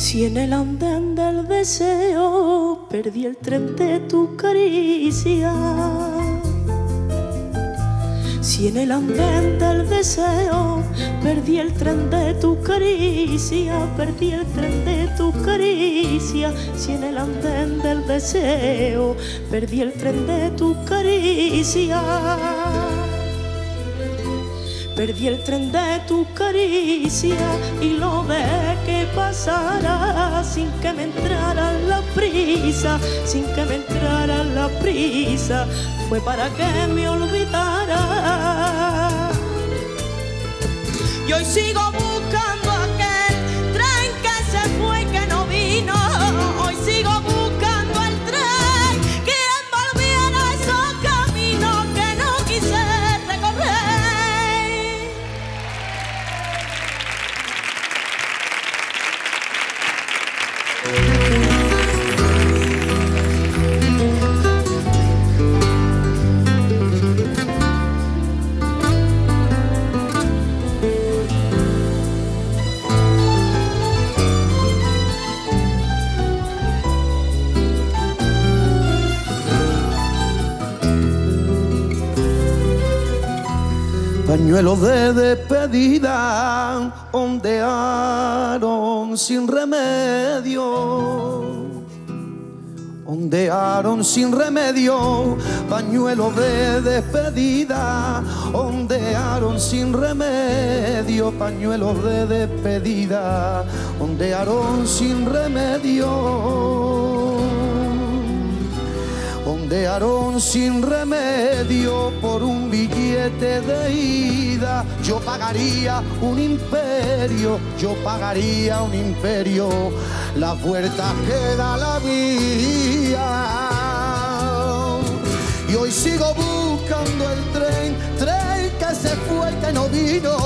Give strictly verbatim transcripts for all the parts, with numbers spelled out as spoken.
Si en el andén del deseo perdí el tren de tu caricia, si en el andén del deseo perdí el tren de tu caricia, perdí el tren de tu caricia, si en el andén del deseo perdí el tren de tu caricia, perdí el tren de tu caricia y lo dejé pasar sin que me entrara la prisa, sin que me entrara la prisa, fue para que me olvidara. Y hoy sigo buscando aquel tren que se fue y que no vino, hoy sigo buscando. Pañuelo de despedida ondearon sin remedio, ondearon sin remedio, pañuelo de despedida, ondearon sin remedio, pañuelo de despedida, ondearon sin remedio. Ondearon sin remedio por un billete de ida. Yo pagaría un imperio, yo pagaría un imperio, la vuelta que da la vía. Y hoy sigo buscando el tren, tren que se fue y que no vino.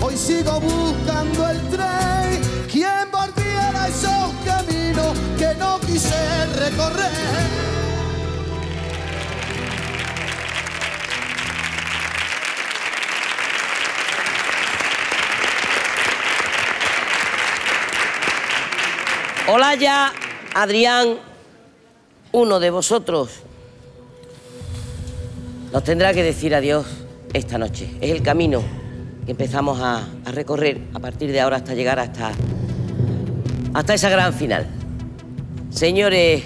Hoy sigo buscando el tren, quien volviera a esos caminos que no quise recorrer. Olaya, Adrián, uno de vosotros nos tendrá que decir adiós esta noche. Es el camino que empezamos a, a recorrer a partir de ahora hasta llegar hasta, hasta esa gran final. Señores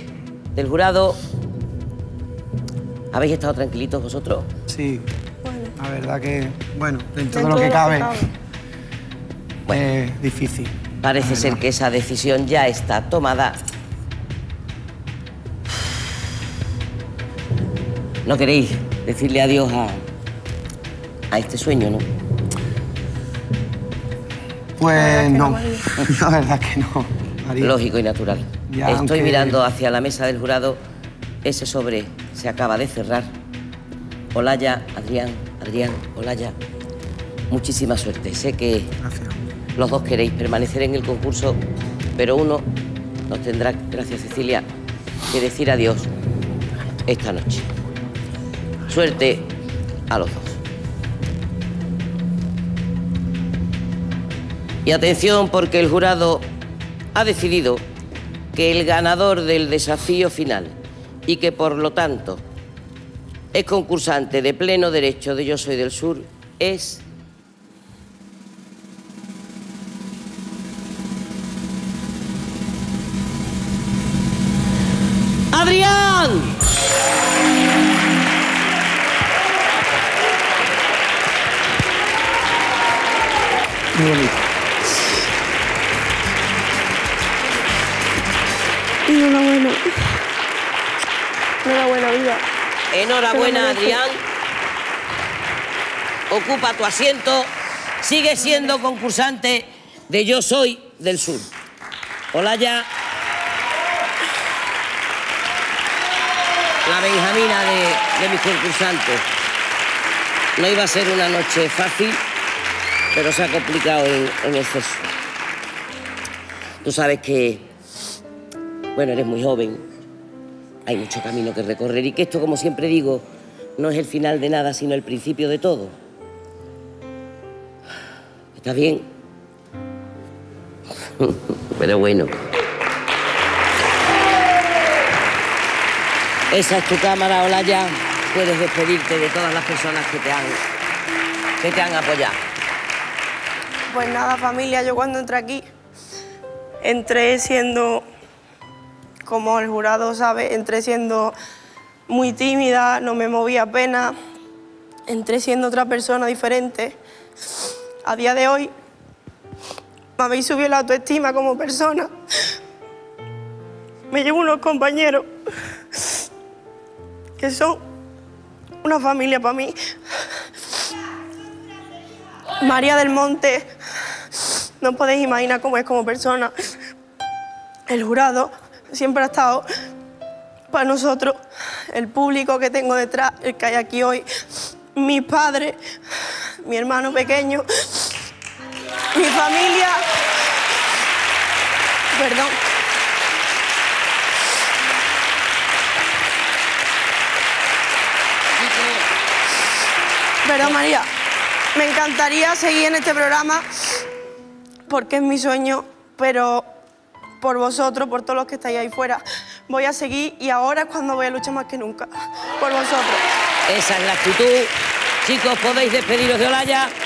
del jurado, ¿habéis estado tranquilitos vosotros? Sí, bueno, la verdad que, bueno, dentro de lo que cabe, bueno, es difícil. Parece ser que esa decisión ya está tomada. No queréis decirle adiós a, a este sueño, ¿no? Pues no, la verdad es que no, María. Lógico y natural. Ya, Estoy aunque... mirando hacia la mesa del jurado. Ese sobre se acaba de cerrar. Olaya, Adrián, Adrián, Olaya, muchísima suerte. Sé que... Gracias. Los dos queréis permanecer en el concurso, pero uno nos tendrá, gracias Cecilia, que decir adiós esta noche. Suerte a los dos. Y atención, porque el jurado ha decidido que el ganador del desafío final y que por lo tanto es concursante de pleno derecho de Yo Soy del Sur es... ¡Adrián! Muy bonito. Enhorabuena. Enhorabuena, vida. Enhorabuena, Adrián. Ocupa tu asiento. Sigue siendo concursante de Yo Soy del Sur. Olaya, la benjamina de, de mis concursantes. No iba a ser una noche fácil, pero se ha complicado en, en exceso. Tú sabes que, bueno, eres muy joven, hay mucho camino que recorrer y que esto, como siempre digo, no es el final de nada, sino el principio de todo. ¿Estás bien? Pero bueno. Esa es tu cámara, Olaya. Puedes despedirte de todas las personas que te han, que te han apoyado. Pues nada, familia, yo cuando entré aquí, entré siendo, como el jurado sabe, entré siendo muy tímida, no me movía apenas, entré siendo otra persona diferente. A día de hoy, me habéis subido la autoestima como persona. Me llevo unos compañeros que son una familia para mí. María del Monte, no podéis imaginar cómo es como persona. El jurado siempre ha estado para nosotros, el público que tengo detrás, el que hay aquí hoy, mis padres, mi hermano pequeño, mi familia. Perdón. Perdón, María. Me encantaría seguir en este programa porque es mi sueño, pero por vosotros, por todos los que estáis ahí fuera, voy a seguir y ahora es cuando voy a luchar más que nunca. Por vosotros. Esa es la actitud. Chicos, podéis despediros de Olaya.